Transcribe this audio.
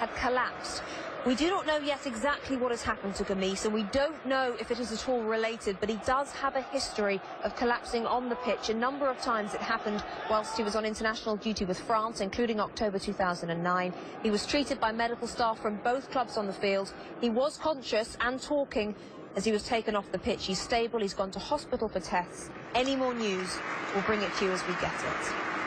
Had collapsed. We do not know yet exactly what has happened to Gomis, and we don't know if it is at all related, but he does have a history of collapsing on the pitch. A number of times it happened whilst he was on international duty with France, including October 2009. He was treated by medical staff from both clubs on the field. He was conscious and talking as he was taken off the pitch. He's stable, he's gone to hospital for tests. Any more news, we'll bring it to you as we get it.